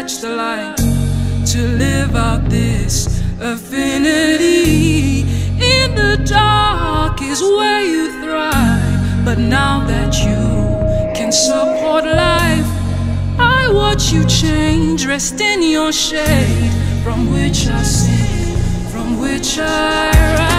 catch the light, to live out this affinity. In the dark is where you thrive, but now that you can support life, I watch you change, rest in your shade, from which I sing, from which I rise.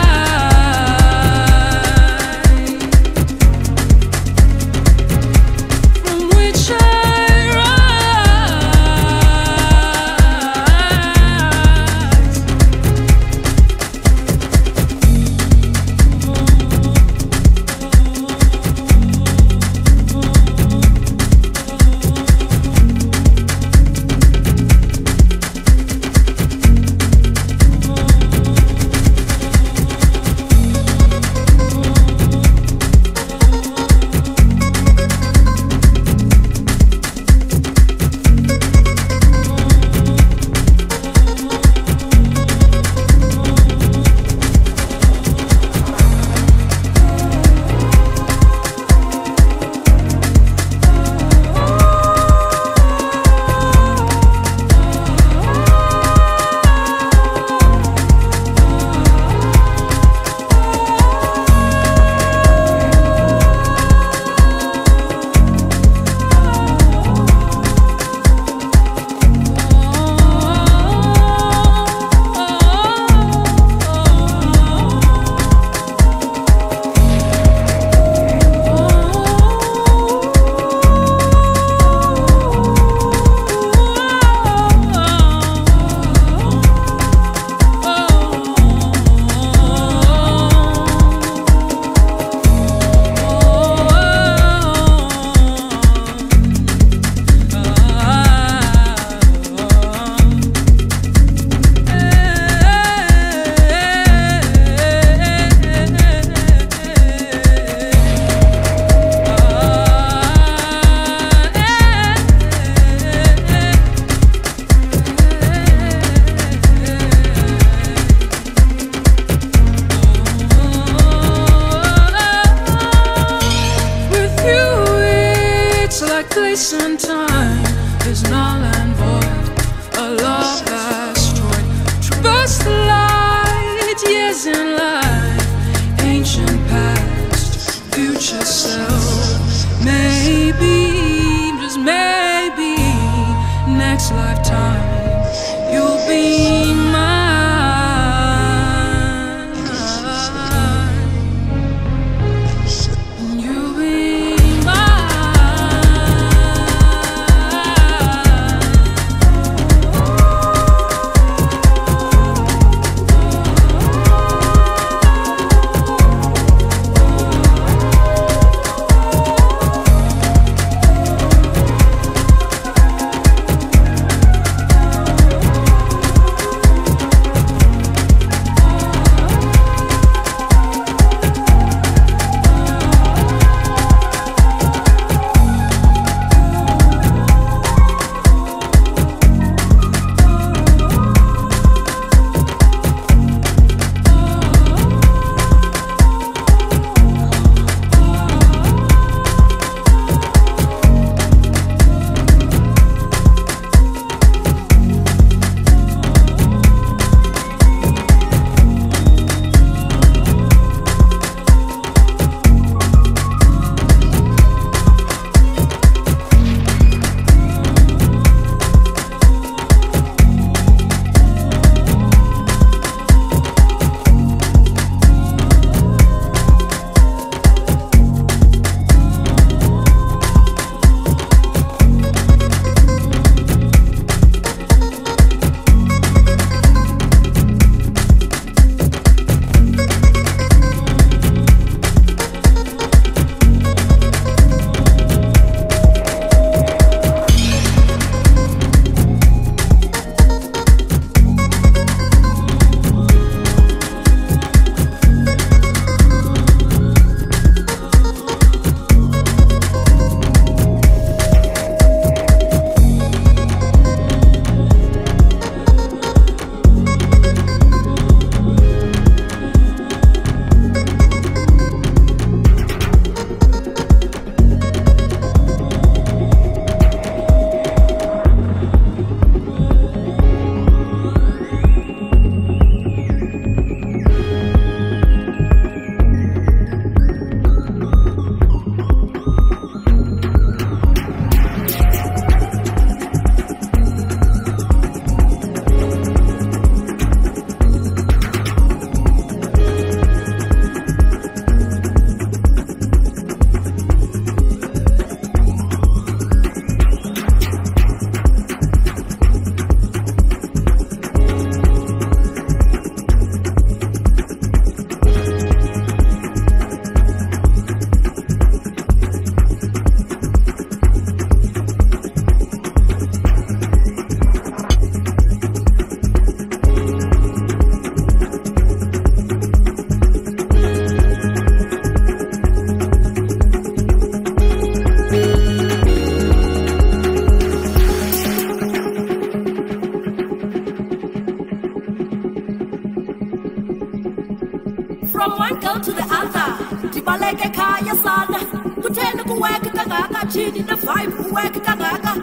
From one girl to the other, tibaleke khaya sana. Kutheni kuweka kangaka chini na vibe uweka kangaka.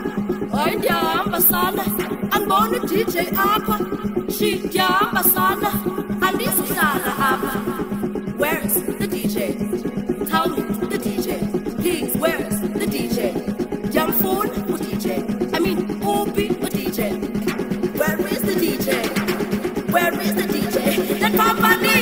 Hayi ndiyahamba sana, angiboni DJ Aqua. Shit ndiyahamba sana, andizihlala apha. Where is the DJ? Tell me the DJ. Please, where is the DJ? Ndiyamfuna u-DJ. I mean, uphi u-DJ? Where is the DJ? Where is the DJ? The company.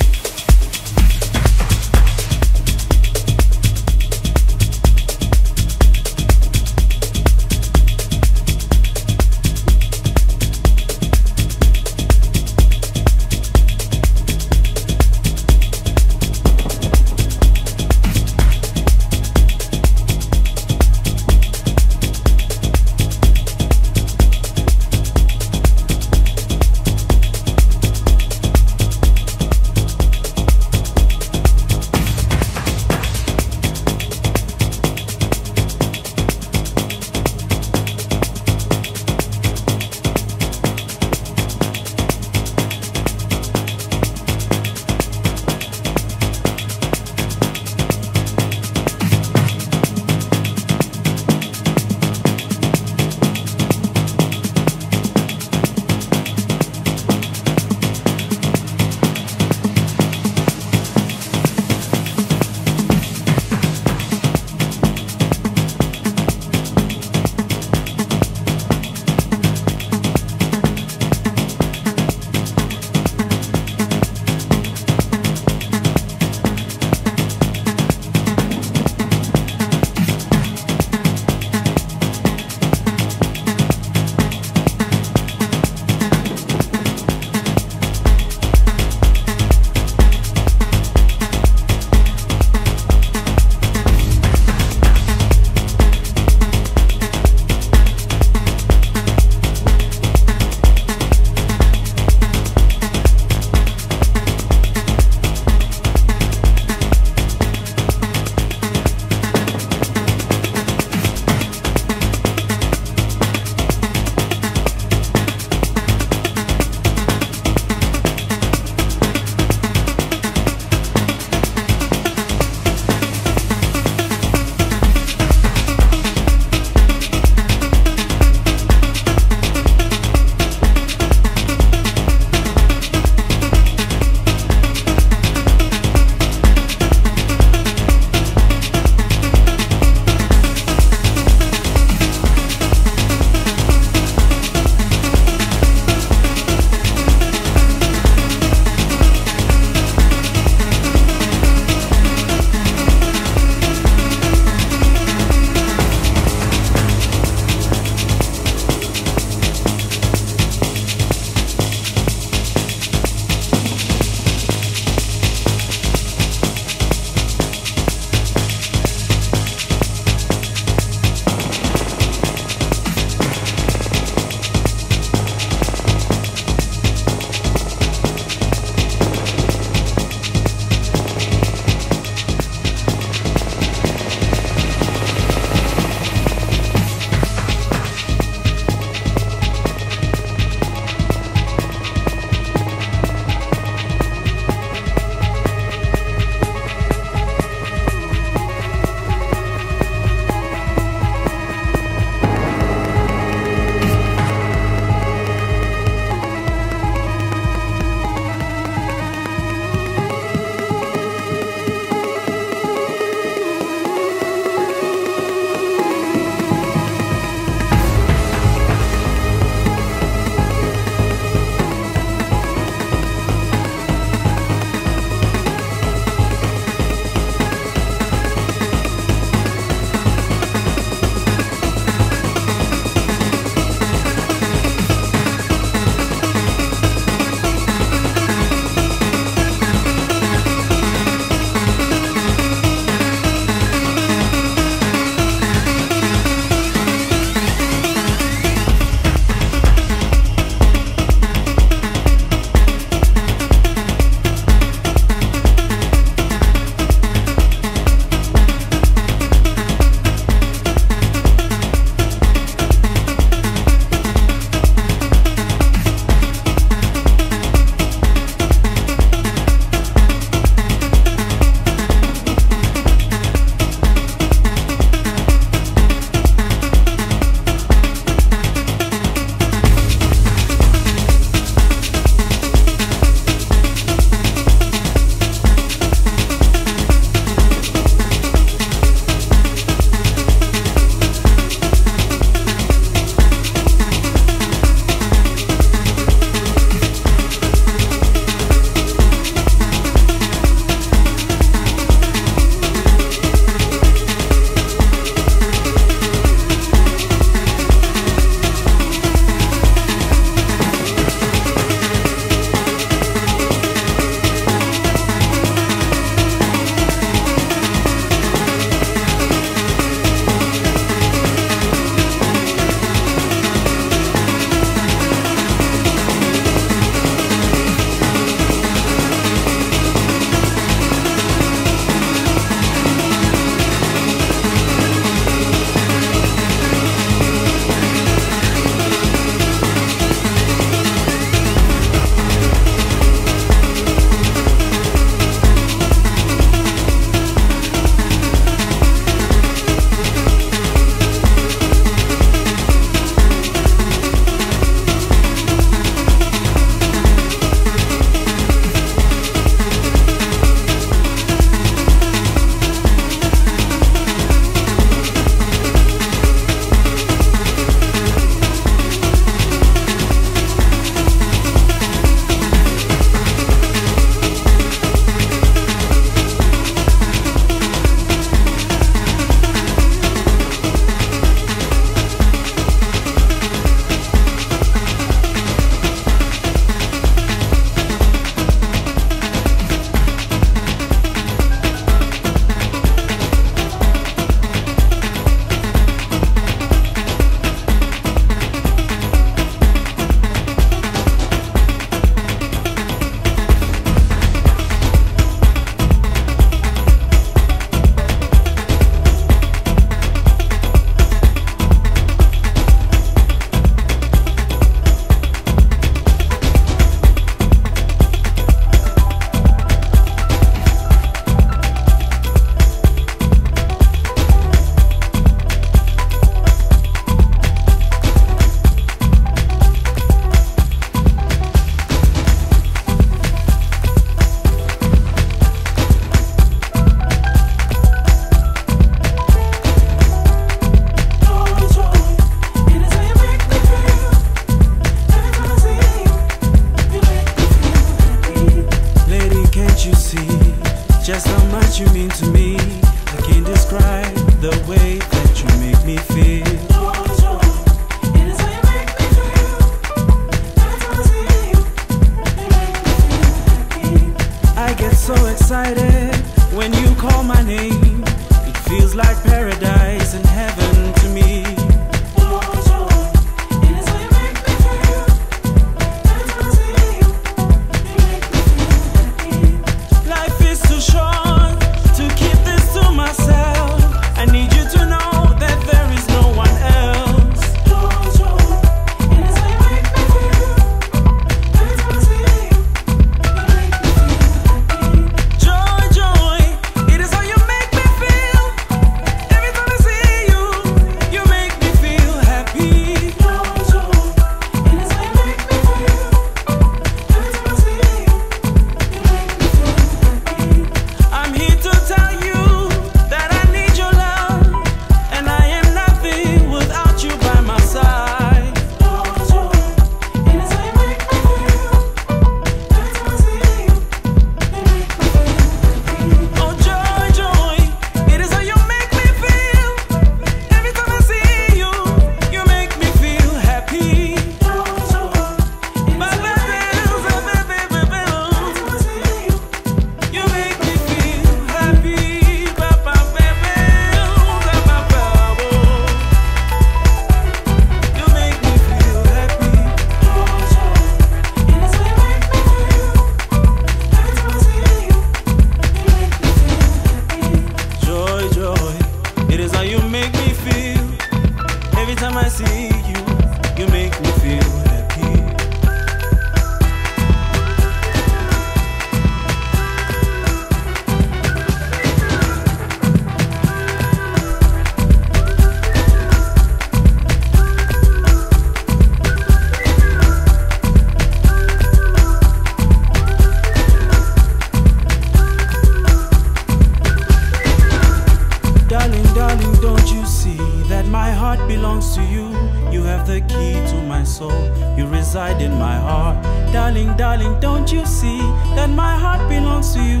my soul, you reside in my heart. Darling, darling, don't you see that my heart belongs to you?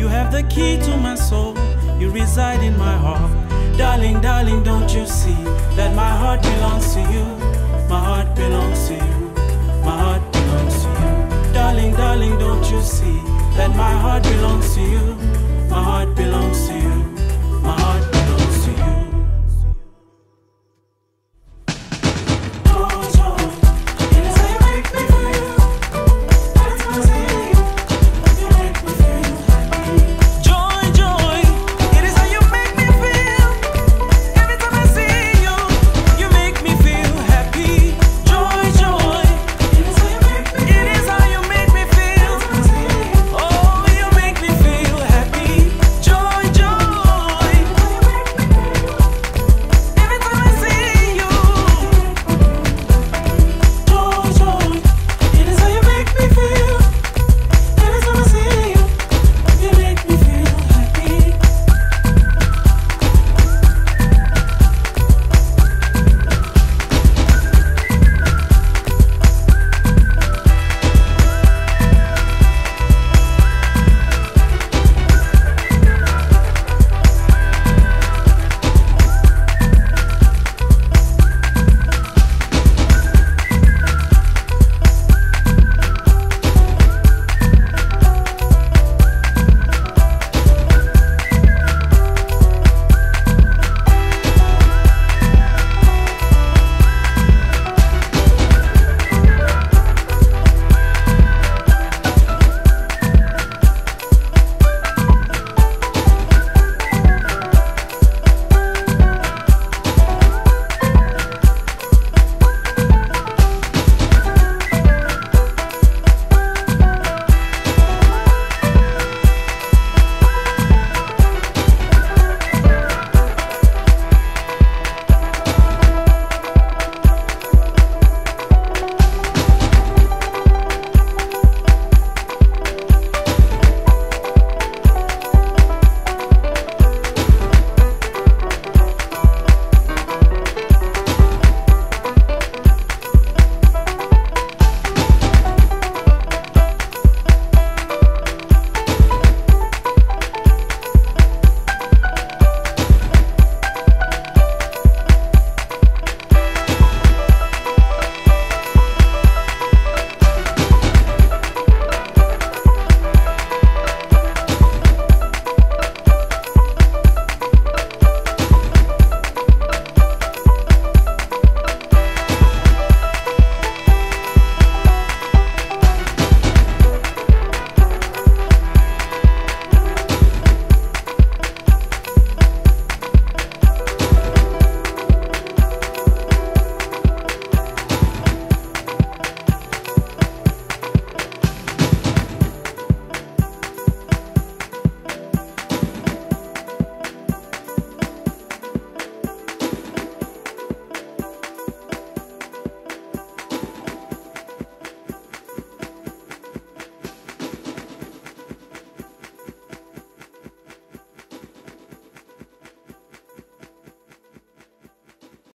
You have the key to my soul, you reside in my heart. Darling, darling, don't you see that my heart belongs to you? My heart belongs to you.